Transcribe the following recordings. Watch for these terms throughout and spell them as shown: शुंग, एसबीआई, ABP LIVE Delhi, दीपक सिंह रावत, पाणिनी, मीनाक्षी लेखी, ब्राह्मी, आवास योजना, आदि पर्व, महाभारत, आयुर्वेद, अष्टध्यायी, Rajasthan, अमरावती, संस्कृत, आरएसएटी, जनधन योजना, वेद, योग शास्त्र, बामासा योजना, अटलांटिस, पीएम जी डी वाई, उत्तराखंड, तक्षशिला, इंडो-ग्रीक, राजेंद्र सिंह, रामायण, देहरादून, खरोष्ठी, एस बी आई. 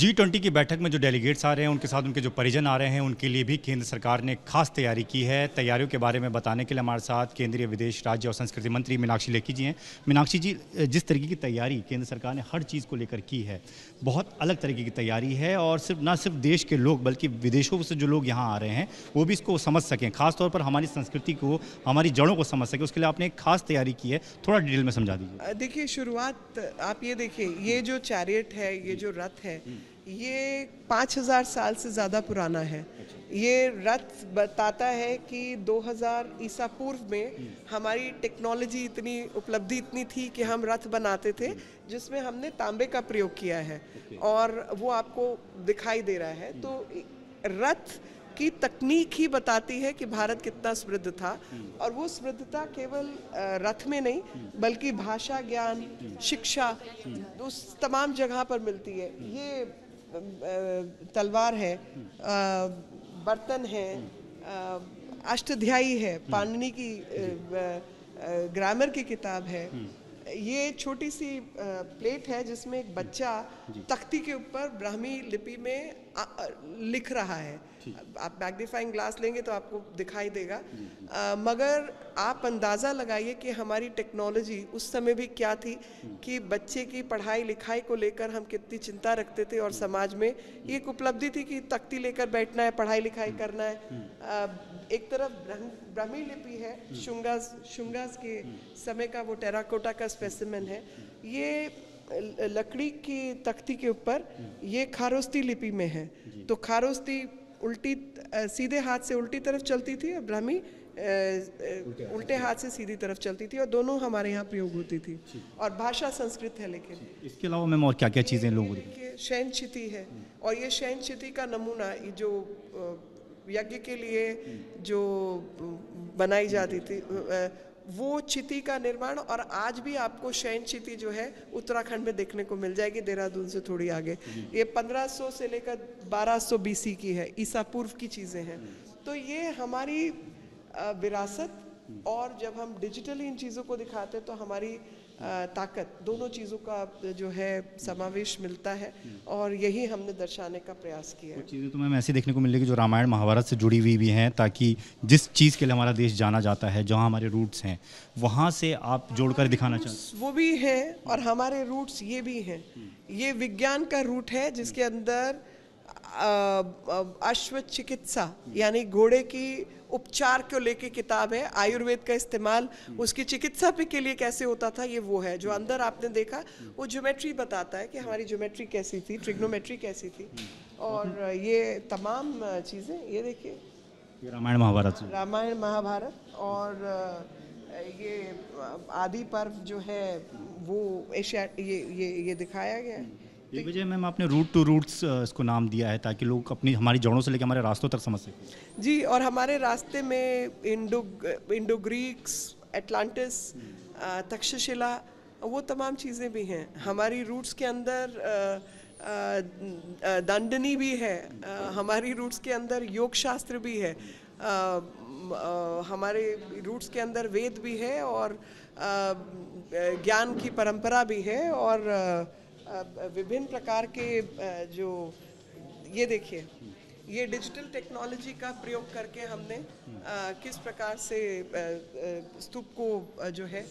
G20 की बैठक में जो डेलीगेट्स आ रहे हैं उनके साथ उनके जो परिजन आ रहे हैं उनके लिए भी केंद्र सरकार ने खास तैयारी की है। तैयारियों के बारे में बताने के लिए हमारे साथ केंद्रीय विदेश राज्य और संस्कृति मंत्री मीनाक्षी लेखी जी हैं। मीनाक्षी जी, जिस तरीके की तैयारी केंद्र सरकार ने हर चीज़ को लेकर की है, बहुत अलग तरीके की तैयारी है और सिर्फ ना सिर्फ देश के लोग बल्कि विदेशों से जो लोग यहाँ आ रहे हैं वो भी इसको समझ सकें, खासतौर पर हमारी संस्कृति को, हमारी जड़ों को समझ सकें, उसके लिए आपने एक खास तैयारी की है। थोड़ा डिटेल में समझा दीजिए। देखिए, शुरुआत आप ये देखिए, ये जो चैरियट है, ये जो रथ है, ये 5000 साल से ज़्यादा पुराना है। ये रथ बताता है कि 2000 ईसा पूर्व में हमारी टेक्नोलॉजी इतनी, उपलब्धि इतनी थी कि हम रथ बनाते थे जिसमें हमने तांबे का प्रयोग किया है और वो आपको दिखाई दे रहा है। तो रथ की तकनीक ही बताती है कि भारत कितना समृद्ध था और वो समृद्धता केवल रथ में नहीं बल्कि भाषा ज्ञान, शिक्षा, उस तमाम जगह पर मिलती है। ये तलवार है, बर्तन है, अष्टध्यायी है, पाणिनी की ग्रामर की किताब है, ये छोटी सी प्लेट है जिसमें एक बच्चा तख्ती के ऊपर ब्राह्मी लिपि में लिख रहा है। आप मैग्नीफाइंग ग्लास लेंगे तो आपको दिखाई देगा। मगर आप अंदाज़ा लगाइए कि हमारी टेक्नोलॉजी उस समय भी क्या थी कि बच्चे की पढ़ाई लिखाई को लेकर हम कितनी चिंता रखते थे और समाज में ये एक उपलब्धि थी कि तख्ती लेकर बैठना है, पढ़ाई लिखाई करना है। एक तरफ ब्राह्मी लिपि है, शुंगास के समय का वो टेराकोटा का स्पेसिमेन है, ये लकड़ी की तख्ती के ऊपर, ये खरोष्ठी लिपि में है। तो खरोष्ठी उल्टी, सीधे हाथ से उल्टी तरफ चलती थी और ब्राह्मी उल्टे हाथ से सीधी तरफ चलती थी और दोनों हमारे यहाँ प्रयोग होती थी और भाषा संस्कृत है। लेकिन इसके अलावा मैम और क्या क्या चीज़ें लोग, शयनक्षिति है और ये शयनक्षिति का नमूना जो यज्ञ के लिए जो बनाई जाती थी वो क्षिति का निर्माण, और आज भी आपको शयन क्षिति जो है उत्तराखंड में देखने को मिल जाएगी, देहरादून से थोड़ी आगे। ये 1500 से लेकर 1200 BC की है, ईसा पूर्व की चीज़ें हैं। तो ये हमारी विरासत, और जब हम डिजिटली इन चीज़ों को दिखाते हैं तो हमारी ताकत, दोनों चीज़ों का जो है समावेश मिलता है और यही हमने दर्शाने का प्रयास किया है। चीज़ें तो मैम ऐसी देखने को मिलेगी जो रामायण महाभारत से जुड़ी हुई भी हैं, ताकि जिस चीज़ के लिए हमारा देश जाना जाता है, जहां हमारे रूट्स हैं, वहां से आप जोड़कर दिखाना चाहते हैं। वो भी है और हमारे रूट्स ये भी हैं। ये विज्ञान का रूट है जिसके अंदर अश्व चिकित्सा यानी घोड़े की उपचार को लेके किताब है, आयुर्वेद का इस्तेमाल उसकी चिकित्सा पे के लिए कैसे होता था, ये वो है। जो अंदर आपने देखा वो ज्योमेट्री बताता है कि हमारी ज्योमेट्री कैसी थी, ट्रिग्नोमेट्री कैसी थी, और ये तमाम चीज़ें। ये देखिए रामायण महाभारत और ये आदि पर्व जो है वो एशिया, ये दिखाया गया है। विजय मैम, आपने रूट टू रूट्स इसको नाम दिया है ताकि लोग अपनी, हमारी जड़ों से लेकर हमारे रास्तों तक समझ सकें। जी, और हमारे रास्ते में इंडो-ग्रीक्स, अटलांटिस, तक्षशिला, वो तमाम चीज़ें भी हैं। हमारी रूट्स के अंदर दंडनी भी है, हमारी रूट्स के अंदर योग शास्त्र भी है, हमारे रूट्स के अंदर वेद भी है और ज्ञान की परंपरा भी है और विभिन्न प्रकार के जो, ये देखिए, ये डिजिटल टेक्नोलॉजी का प्रयोग करके हमने किस प्रकार से स्तूप को जो है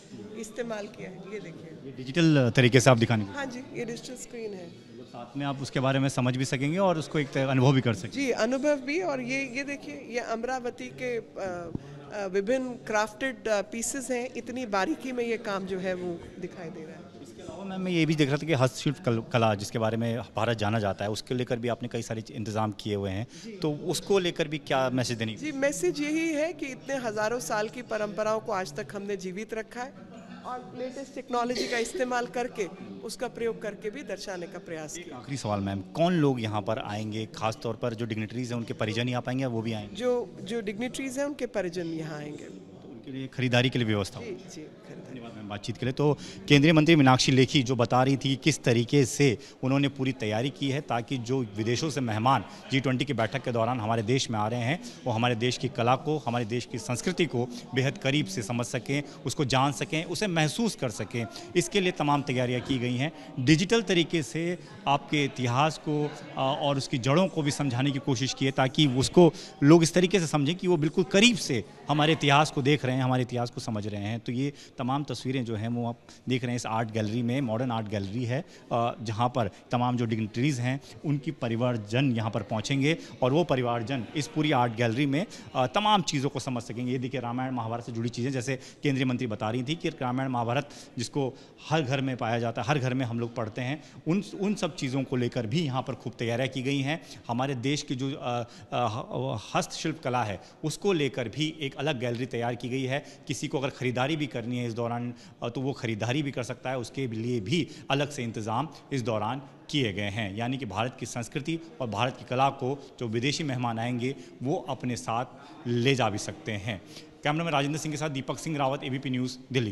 इस्तेमाल किया है। ये देखिए, ये डिजिटल तरीके से आप दिखाने, हाँ जी, ये डिजिटल स्क्रीन है, साथ में आप उसके बारे में समझ भी सकेंगे और उसको एक अनुभव भी कर सकेंगे। जी, अनुभव भी। और ये देखिए, ये अमरावती के विभिन्न क्राफ्टेड पीसेस हैं, इतनी बारीकी में ये काम जो है वो दिखाई दे रहा है। मैम, मैं ये भी देख रहा था कि हस्तशिल्प कला जिसके बारे में भारत जाना जाता है, उसके लेकर भी आपने कई सारे इंतजाम किए हुए हैं, तो उसको लेकर भी क्या मैसेज देनी? जी, मैसेज यही है कि इतने हज़ारों साल की परंपराओं को आज तक हमने जीवित रखा है और लेटेस्ट टेक्नोलॉजी का इस्तेमाल करके उसका प्रयोग करके भी दर्शाने का प्रयास किया। आखिरी सवाल मैम, कौन लोग यहाँ पर आएंगे? खास तौर पर जो डिग्नेटरीज हैं उनके परिजन यहाँ आएंगे, वो भी आएंगे? जो डिग्नेटरीज हैं उनके परिजन यहाँ आएंगे के लिए खरीदारी के लिए व्यवस्था हो। धन्यवाद मैम बातचीत के लिए। तो केंद्रीय मंत्री मीनाक्षी लेखी जो बता रही थी कि किस तरीके से उन्होंने पूरी तैयारी की है ताकि जो विदेशों से मेहमान G20 की बैठक के दौरान हमारे देश में आ रहे हैं वो हमारे देश की कला को, हमारे देश की संस्कृति को बेहद करीब से समझ सकें, उसको जान सकें, उसे महसूस कर सकें। इसके लिए तमाम तैयारियाँ की गई हैं। डिजिटल तरीके से आपके इतिहास को और उसकी जड़ों को भी समझाने की कोशिश की है ताकि उसको लोग इस तरीके से समझें कि वो बिल्कुल करीब से हमारे इतिहास को देख रहे हैं, हमारे इतिहास को समझ रहे हैं। तो ये तमाम तस्वीरें जो हैं वो आप देख रहे हैं इस आर्ट गैलरी में, मॉडर्न आर्ट गैलरी है, जहाँ पर तमाम जो डिग्निटरीज़ हैं उनकी परिवारजन यहाँ पर पहुँचेंगे और वो परिवारजन इस पूरी आर्ट गैलरी में तमाम चीज़ों को समझ सकेंगे। ये देखिए रामायण महाभारत से जुड़ी चीज़ें, जैसे केंद्रीय मंत्री बता रही थी कि रामायण महाभारत जिसको हर घर में पाया जाता है, हर घर में हम लोग पढ़ते हैं, उन सब चीज़ों को लेकर भी यहाँ पर खूब तैयारियाँ की गई हैं। हमारे देश की जो हस्तशिल्प कला है उसको लेकर भी एक अलग गैलरी तैयार की गई है। किसी को अगर ख़रीदारी भी करनी है इस दौरान तो वो ख़रीदारी भी कर सकता है, उसके लिए भी अलग से इंतज़ाम इस दौरान किए गए हैं। यानी कि भारत की संस्कृति और भारत की कला को जो विदेशी मेहमान आएंगे वो अपने साथ ले जा भी सकते हैं। कैमरा में राजेंद्र सिंह के साथ दीपक सिंह रावत, ABP न्यूज़ दिल्ली।